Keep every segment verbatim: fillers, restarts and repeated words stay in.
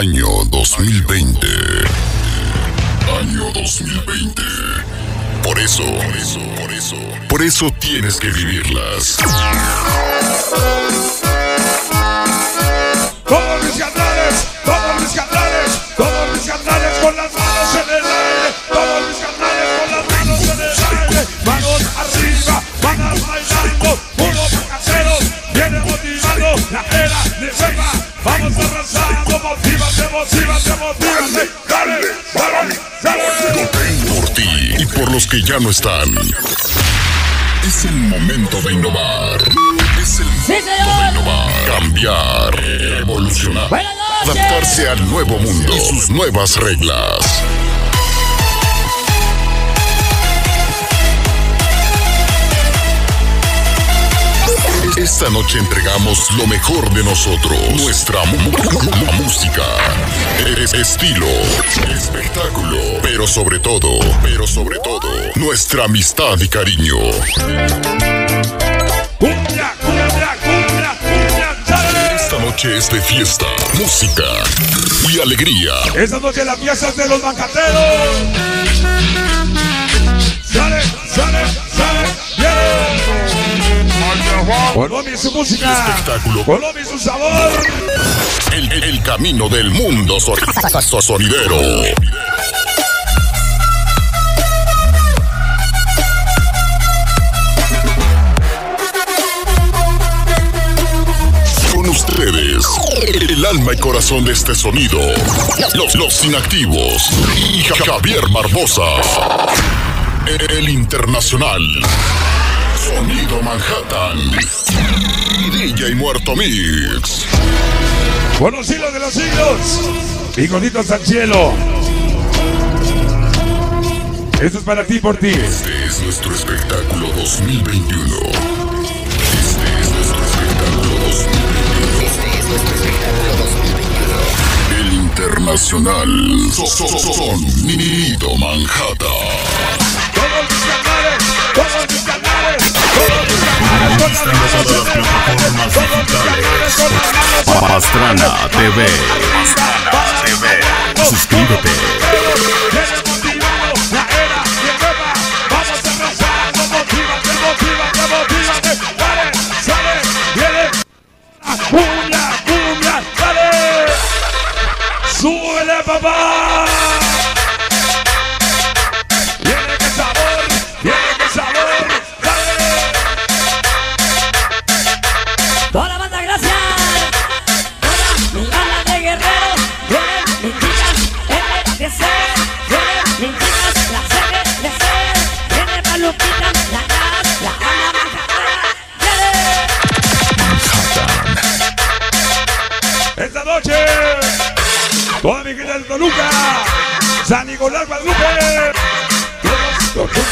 Año dos mil veinte. Año dos mil veinte. Por eso, por eso, por eso, por eso tienes que vivirlas. Todos mis canales, todos mis canales, todos mis canales con las manos en el aire. Todos mis canales con las manos en el aire. Manos arriba, manos bailando, puros caseros, viene motivando la era de Seba. Vamos a arrasar, motívate, motívate, motívate, dale, dale, dale. Por ti y por los que ya no están. Es el momento de innovar. Es el momento de innovar, cambiar, evolucionar, adaptarse al nuevo mundo y sus nuevas reglas. Esta noche entregamos lo mejor de nosotros, nuestra música, es estilo, espectáculo, pero sobre todo, pero sobre todo, nuestra amistad y cariño. ¡Cumbia, cumbia, cumbia, cumbia! ¡Dale! Esta noche es de fiesta, música y alegría. Esta noche la fiesta es de los bancateros. ¡Sale, sale, sale! ¡Bien! Colombia y su música, espectáculo, Colombia y su sabor. El, el, el camino del mundo son, sonidero. Con ustedes, el alma y corazón de este sonido, Los, los inactivos y Javier Marbosa, el, el internacional Sonido Manhattan y D J Muerto Mix. Buenos siglos de los siglos, bigonitos al cielo. Esto es para ti, por ti. Este es nuestro espectáculo dos mil veintiuno. Este es nuestro espectáculo dos mil veintiuno. Este es nuestro espectáculo dos mil veintiuno. El internacional Sonido Manhattan. Todos mis canales, todos mis canales, todos mis canales con las manos en el aire, todos mis canales con las manos en el aire. Pastrana T V, Pastrana T V, suscríbete. Viene motivado la era de Pepa, vamos a arrasar, no motívate, motívate, motívate, dale, sale, viene cumbia, cumbia, dale, súbele papá. Toda mi gente de Toluca, San Nicolás, Guadalupe. Todos los números,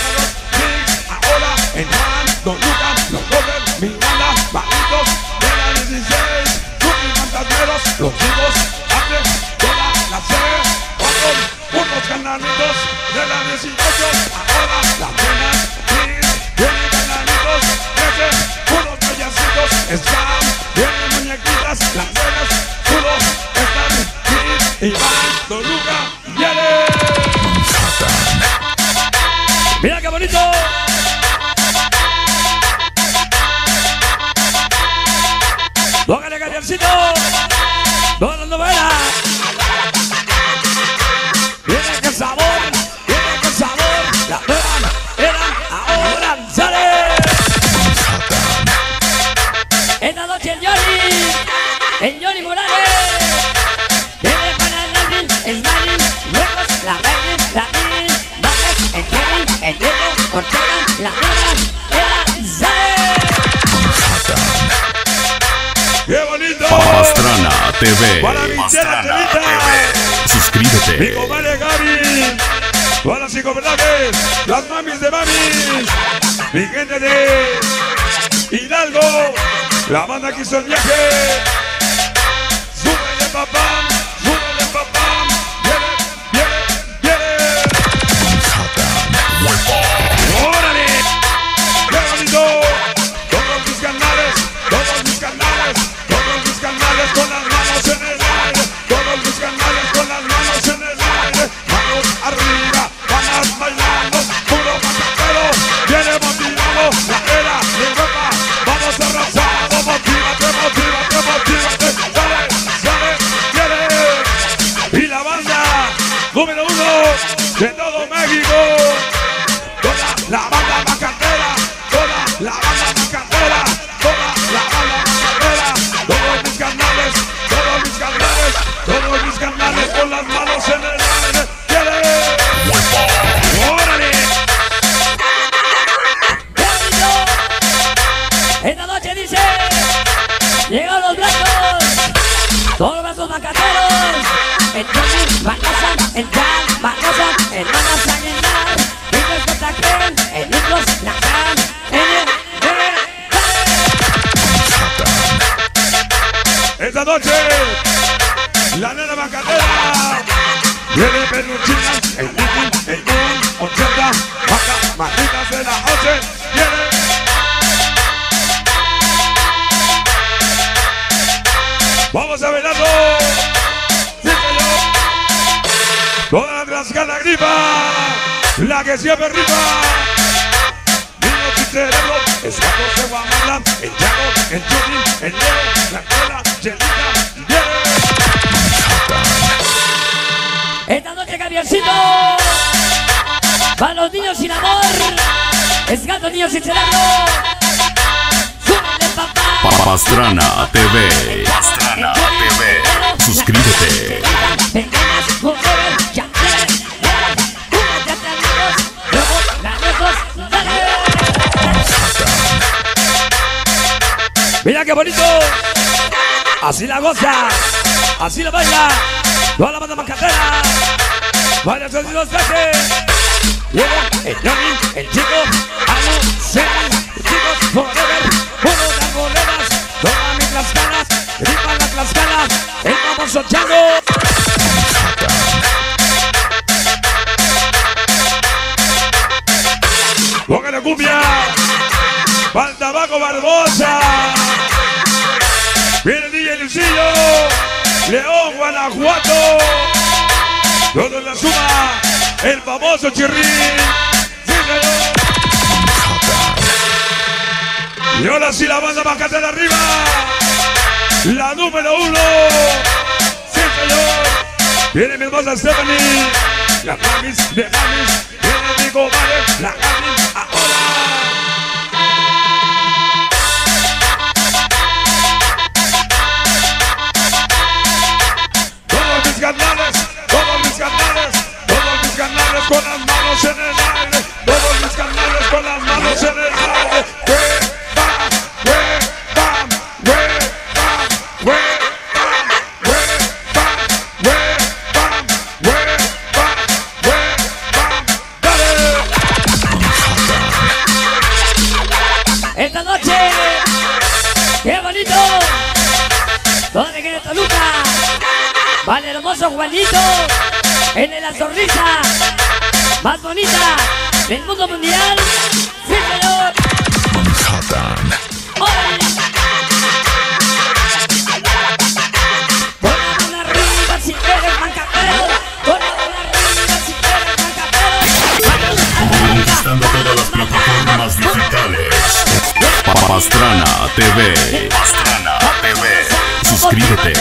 mix, ahora en Juan, Toluca, los pobres, mi banda, bajitos, de la dieciséis, los infantaneros, los chicos, antes, toda la sede, todos, unos cananitos, de la dieciocho, ahora las nenas, mix, vienen cananitos, ese, unos payasitos, están, vienen muñequitas, las nenas, puros, están. Iván, Toluca, Yale. Mira qué bonito. Póngale cañoncito. Todas las novelas. Mira qué sabor. Mira qué sabor. La eran, eran, ahora sale. Esta noche el Johnny, el Johnny Morales. La ¡qué bonito! Pastrana T V. Pastrana T V. Suscríbete. Mi compadre Gaby. Todas las psicoperdajes. Las mamis de mamis. Mi gente de Hidalgo. La banda que hizo el viaje. Súbele papá. Súbele papá. Viene, viene, viene. Todos mis canales, todos mis canales con las manos en el aire, todos mis canales. México. Toda la banda bacantera, toda la banda bacantera, toda la banda bacantera. Todos mis carnales, todos mis carnales, todos mis carnales con las manos en el aire. ¡Órale! Esta noche dice, llegan los blancos, todos los bacanteros. Entonces van a entrar, van a hermanas a llenar, ellos no ataquen, ellos la can, en el esta noche, la nena bacatera, viene peluchina, el niño, el niño, ochenta, vaca, manitas de la noche, viene. Vamos a bailarlo. Todas las ganas gripa, la que siempre rifa. Niños sin cerebro, escapos de Guamala, el Chago, el Juni, el Leo, la cola, Chelita, bien. Esta noche, Javiercito, para los niños sin amor, escapos niños sin cerebro. Súbele, papá. Pastrana T V. Pastrana T V. Suscríbete. Mira qué bonito, así la goza, así la baila, toda la banda macatera, baila esos dos trajes, llega el Johnny, el chico, Alu, Sean, chicos, forever, uno de las monedas, todas mis las canas, ripan las las canas, el famoso Chago. Póngale cumbia, falta abajo Barbosa. Viene el D J Lucillo, León, Guanajuato. Todo en la suma, el famoso Chirrín. Y ahora sí la banda más catada arriba, la número uno. Sí, señor. Viene mi hermosa Stephanie, la mamis de mamis. Viene mi comadre, la mamis ahora. Todos mis canales, todos mis canales con las manos en el aire, todos mis canales con las manos en el aire. Hueva, hueva, hueva, hueva, hueva, hueva, hueva, hueva, dale. Esta noche, qué bonito, ¿dónde queda Toluca? Vale, hermoso Juanito, en la sonrisa más bonita del mundo mundial. ¡Sí, señor! Manhattan. Con la mano arriba si quieres mancapero. Con la mano arriba si quieres mancapero. Conquistando todas las plataformas digitales. Pastrana T V. Pastrana T V. Suscríbete.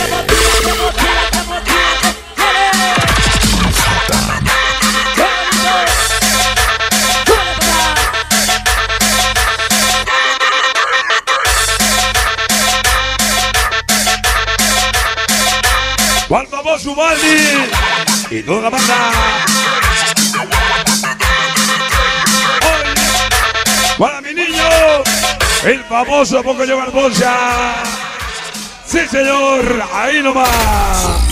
Juan Famoso Baldi y toda la banda. Hoy, para mi niño, el famoso Poco Yo Barbosa. Sí, señor, ahí nomás.